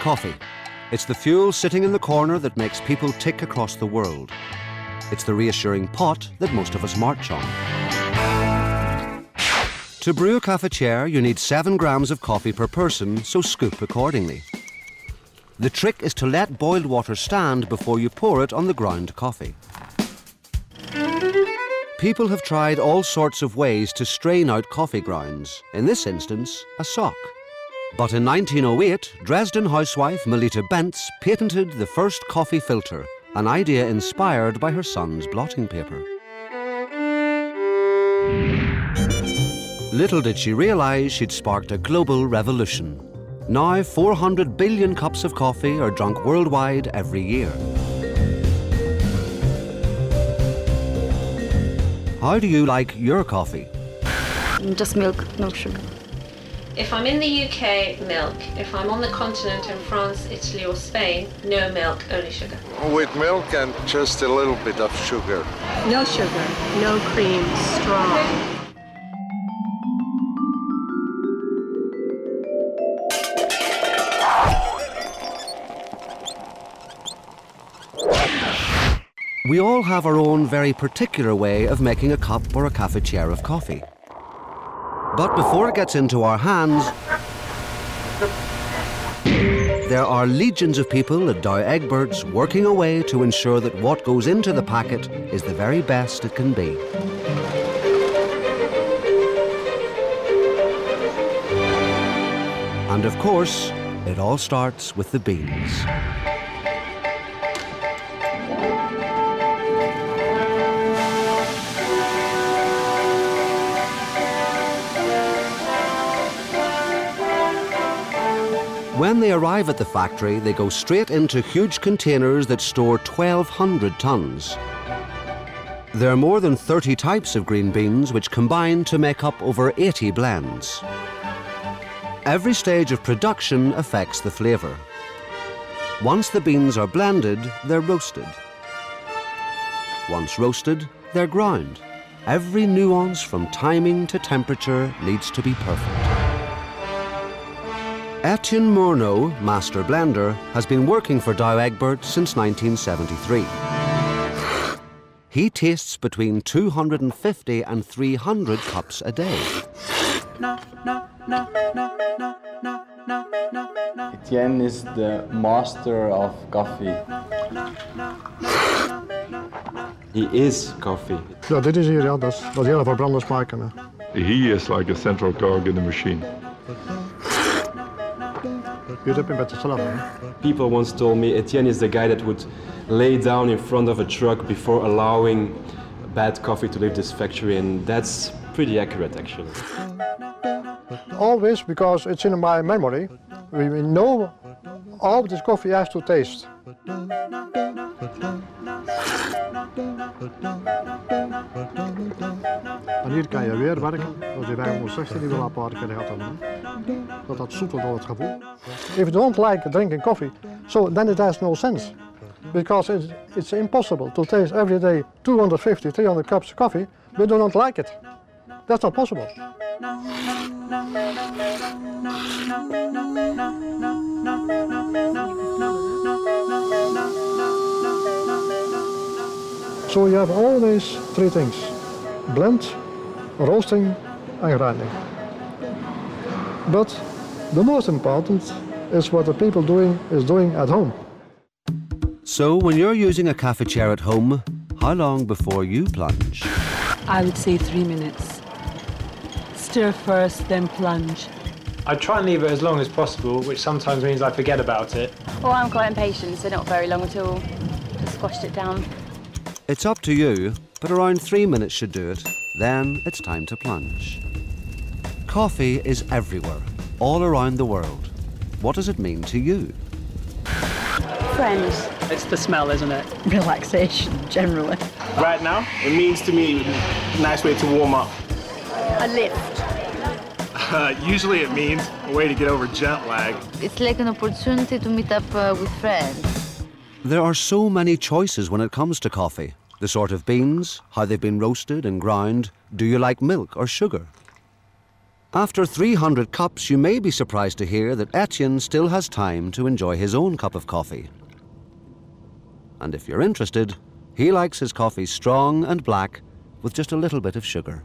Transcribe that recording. Coffee. It's the fuel sitting in the corner that makes people tick across the world. It's the reassuring pot that most of us march on. To brew a cafetière, you need 7 grams of coffee per person, so scoop accordingly. The trick is to let boiled water stand before you pour it on the ground coffee. People have tried all sorts of ways to strain out coffee grounds, in this instance, a sock. But in 1908, Dresden housewife Melitta Bentz patented the first coffee filter, an idea inspired by her son's blotting paper. Little did she realize she'd sparked a global revolution. Now 400 billion cups of coffee are drunk worldwide every year. How do you like your coffee? Just milk, no sugar. If I'm in the UK, milk. If I'm on the continent in France, Italy or Spain, no milk, only sugar. With milk and just a little bit of sugar. No sugar, no cream, strong. We all have our own very particular way of making a cup or a cafetière of coffee. But before it gets into our hands, there are legions of people at Douwe Egberts working away to ensure that what goes into the packet is the very best it can be. And of course, it all starts with the beans. When they arrive at the factory, they go straight into huge containers that store 1,200 tons. There are more than 30 types of green beans, which combine to make up over 80 blends. Every stage of production affects the flavour. Once the beans are blended, they're roasted. Once roasted, they're ground. Every nuance from timing to temperature needs to be perfect. Etienne Mourneau, master blender, has been working for Douwe Egberts since 1973. He tastes between 250 and 300 cups a day. Etienne is the master of coffee. He is coffee. Ja, dit is hier, ja. Dat is heel veel branders maken, hè. He is like a central cog in the machine. People once told me Etienne is the guy that would lay down in front of a truck before allowing bad coffee to leave this factory, and that's pretty accurate, actually. Always, because it's in my memory, we know how this coffee has to taste. En hier kan je weer werken, dat je bij ons zegt die we een paar keer gehad hebben. Dat zoetelt al het gevoel. If you don't like drinking coffee, so then it has no sense, because it's impossible to taste every day 250, 300 cups of coffee. We do not like it. That's not possible. So you have always three things: blend, roasting, and grinding. But the most important is what the people is doing at home. So when you're using a cafetière at home, how long before you plunge? I would say 3 minutes. Stir first, then plunge. I try and leave it as long as possible, which sometimes means I forget about it. Well, I'm quite impatient, so not very long at all. Just squashed it down. It's up to you, but around 3 minutes should do it. Then it's time to plunge. Coffee is everywhere, all around the world. What does it mean to you? Friends. It's the smell, isn't it? Relaxation, generally. Right now, it means to me a nice way to warm up. A lift. Usually it means a way to get over jet lag. It's like an opportunity to meet up with friends. There are so many choices when it comes to coffee. The sort of beans, how they've been roasted and ground, do you like milk or sugar? After 300 cups, you may be surprised to hear that Etienne still has time to enjoy his own cup of coffee. And if you're interested, he likes his coffee strong and black with just a little bit of sugar.